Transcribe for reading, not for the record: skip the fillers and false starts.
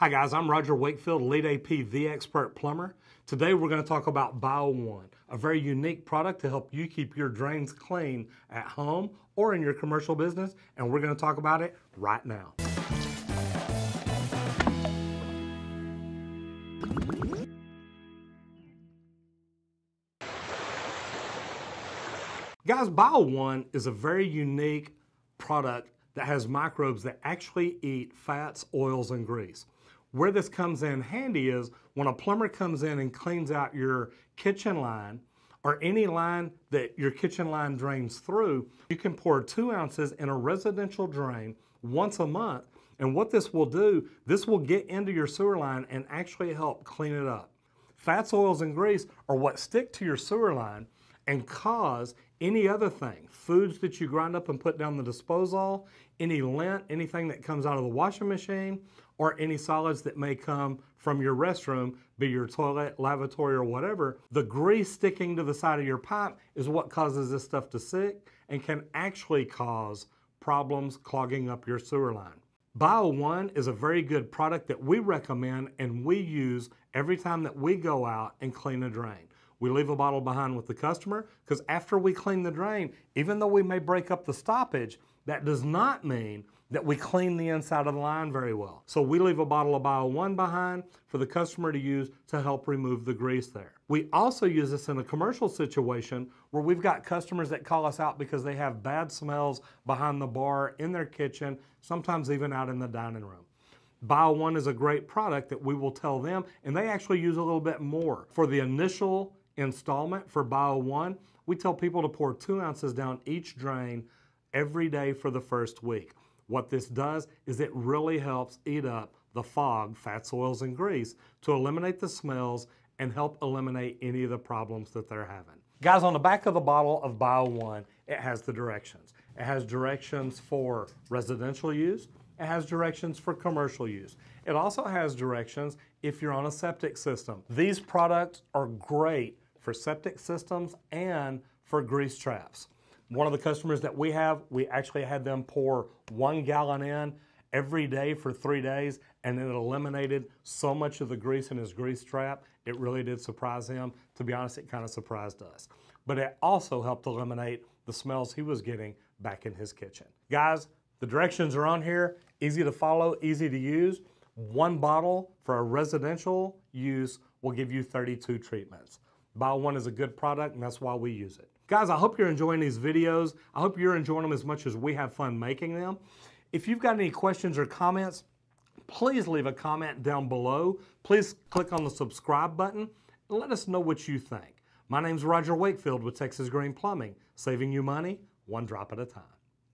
Hi guys, I'm Roger Wakefield, LEED AP, The Expert Plumber. Today we're going to talk about Bio One, a very unique product to help you keep your drains clean at home or in your commercial business, and we're going to talk about it right now. Guys, Bio One is a very unique product that has microbes that actually eat fats, oils, and grease. Where this comes in handy is when a plumber comes in and cleans out your kitchen line or any line that your kitchen line drains through, you can pour 2 ounces in a residential drain once a month. And what this will do, this will get into your sewer line and actually help clean it up. Fats, oils, and grease are what stick to your sewer line and cause any other thing, foods that you grind up and put down the disposal, any lint, anything that comes out of the washing machine, or any solids that may come from your restroom, be your toilet, lavatory, or whatever. The grease sticking to the side of your pipe is what causes this stuff to stick and can actually cause problems clogging up your sewer line. Bio One is a very good product that we recommend and we use every time that we go out and clean a drain. We leave a bottle behind with the customer because after we clean the drain, even though we may break up the stoppage, that does not mean that we clean the inside of the line very well. So we leave a bottle of Bio One behind for the customer to use to help remove the grease there. We also use this in a commercial situation where we've got customers that call us out because they have bad smells behind the bar, in their kitchen, sometimes even out in the dining room. Bio One is a great product that we will tell them, and they actually use a little bit more. For the initial installment for Bio One, we tell people to pour 2 ounces down each drain every day for the first week. What this does is it really helps eat up the fog, fats, oils, and grease to eliminate the smells and help eliminate any of the problems that they're having. Guys, on the back of the bottle of Bio One, it has the directions. It has directions for residential use. It has directions for commercial use. It also has directions if you're on a septic system. These products are great for septic systems and for grease traps. One of the customers that we have, we actually had them pour 1 gallon in every day for 3 days, and it eliminated so much of the grease in his grease trap. It really did surprise him. To be honest, it kind of surprised us. But it also helped eliminate the smells he was getting back in his kitchen. Guys, the directions are on here, easy to follow, easy to use. 1 bottle for a residential use will give you 32 treatments. Bio One is a good product, and that's why we use it. Guys, I hope you're enjoying these videos. I hope you're enjoying them as much as we have fun making them. If you've got any questions or comments, please leave a comment down below. Please click on the subscribe button and let us know what you think. My name's Roger Wakefield with Texas Green Plumbing, saving you money one drop at a time.